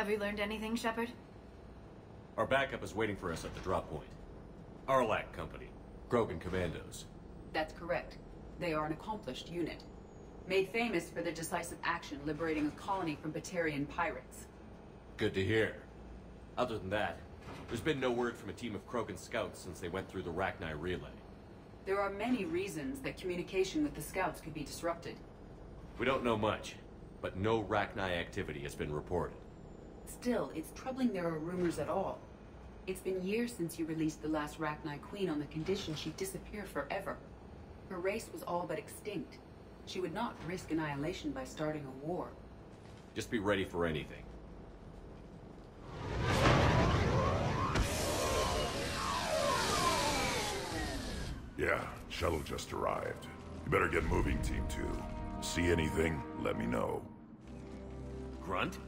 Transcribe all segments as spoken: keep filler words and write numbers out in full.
Have you learned anything, Shepard? Our backup is waiting for us at the drop point. Aralakh Company. Krogan Commandos. That's correct. They are an accomplished unit. Made famous for their decisive action liberating a colony from Batarian pirates. Good to hear. Other than that, there's been no word from a team of Krogan scouts since they went through the Rachni relay. There are many reasons that communication with the scouts could be disrupted. We don't know much, but no Rachni activity has been reported. Still, it's troubling there are rumors at all. It's been years since you released the last Rachni Queen on the condition she disappear forever. Her race was all but extinct. She would not risk annihilation by starting a war. Just be ready for anything. Yeah, shuttle just arrived. You better get moving, Team two. See anything, let me know. Grunt?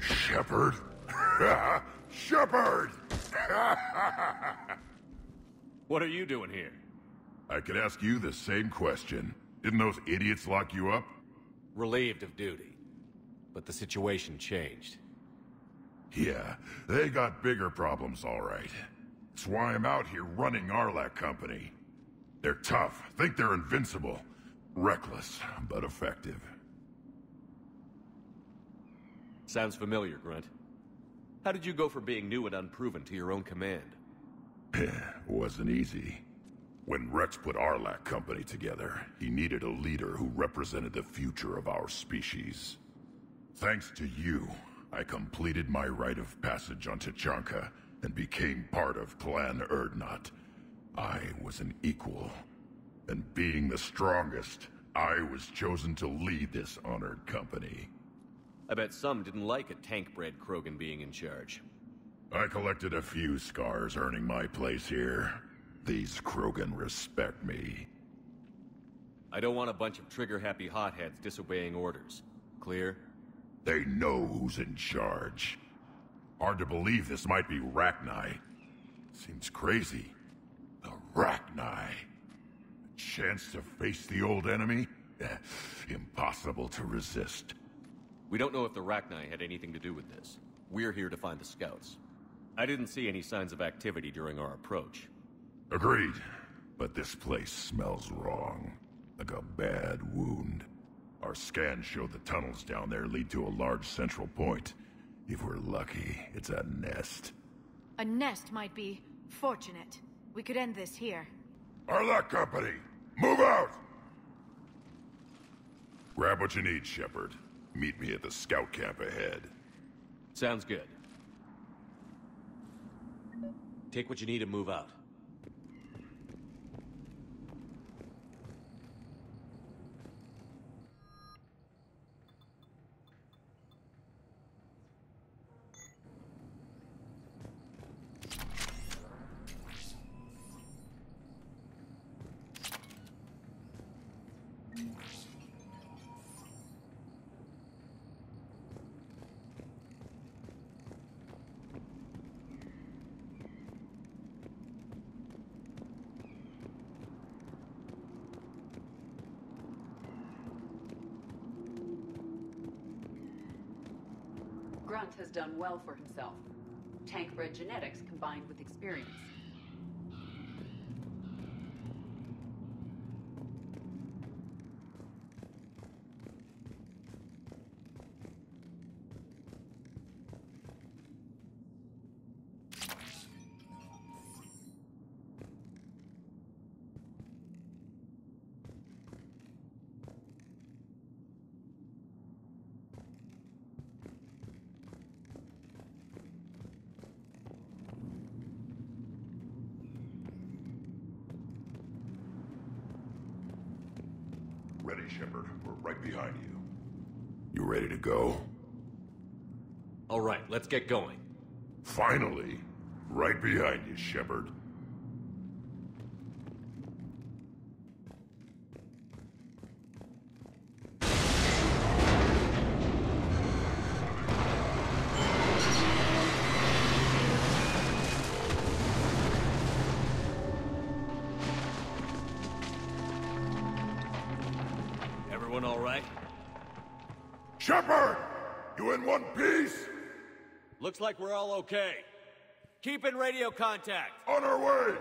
Shepard? Shepard! What are you doing here? I could ask you the same question. Didn't those idiots lock you up? Relieved of duty. But the situation changed. Yeah, they got bigger problems, all right. That's why I'm out here running Aralakh Company. They're tough, think they're invincible. Reckless, but effective. Sounds familiar, Grunt. How did you go from being new and unproven to your own command? Wasn't easy. When Rex put Aralakh Company together, he needed a leader who represented the future of our species. Thanks to you, I completed my rite of passage on T'Chanka and became part of Clan Erdnot. I was an equal, and being the strongest, I was chosen to lead this honored company. I bet some didn't like a tank-bred Krogan being in charge. I collected a few scars earning my place here. These Krogan respect me. I don't want a bunch of trigger-happy hotheads disobeying orders. Clear? They know who's in charge. Hard to believe this might be Rachni. Seems crazy. The Rachni. A chance to face the old enemy? Impossible to resist. We don't know if the Rachni had anything to do with this. We're here to find the scouts. I didn't see any signs of activity during our approach. Agreed. But this place smells wrong. Like a bad wound. Our scans show the tunnels down there lead to a large central point. If we're lucky, it's a nest. A nest might be fortunate. We could end this here. Aralakh Company! Move out! Grab what you need, Shepard. Meet me at the scout camp ahead. Sounds good. Take what you need and move out. Grunt has done well for himself. Tank-bred genetics combined with experience. Shepard, we're right behind you. You ready to go? All right, let's get going. Finally, right behind you, Shepard. All right, Shepard, you in one piece? Looks like we're all okay. Keep in radio contact. On our way!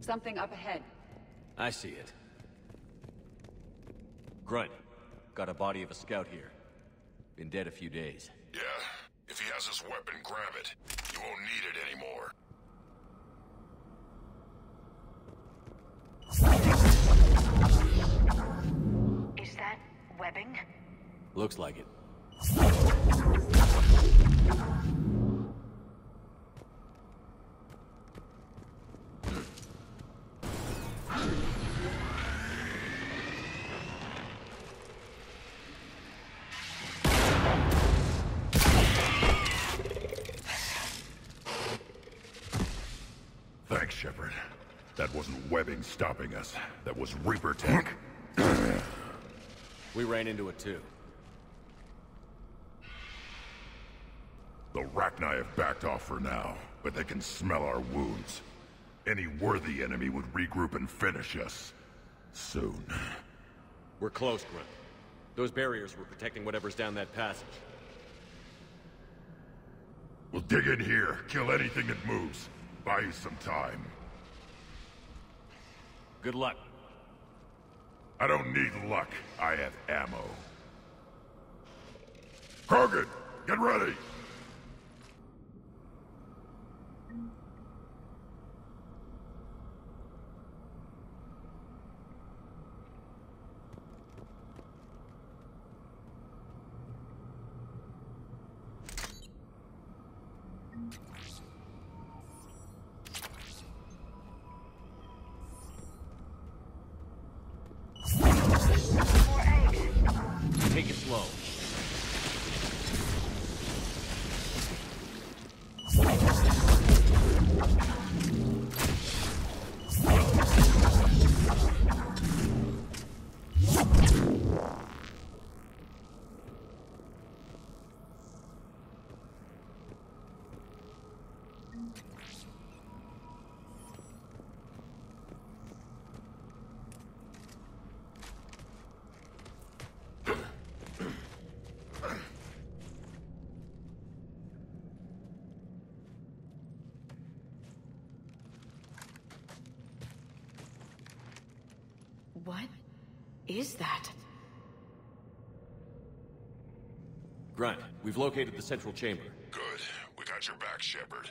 Something up ahead. I see it. Grunt. Got a body of a scout here. Been dead a few days. Yeah. If he has his weapon, grab it. You won't need it anymore. Is that webbing? Looks like it. Shepard, that wasn't webbing stopping us. That was Reaper tech. We ran into it too. The Rachni have backed off for now, but they can smell our wounds. Any worthy enemy would regroup and finish us. Soon. We're close, Grunt. Those barriers were protecting whatever's down that passage. We'll dig in here, kill anything that moves. Buy you some time. Good luck. I don't need luck. I have ammo. Krogan, get ready! What is that? Grunt, we've located the central chamber. Good. We got your back, Shepard.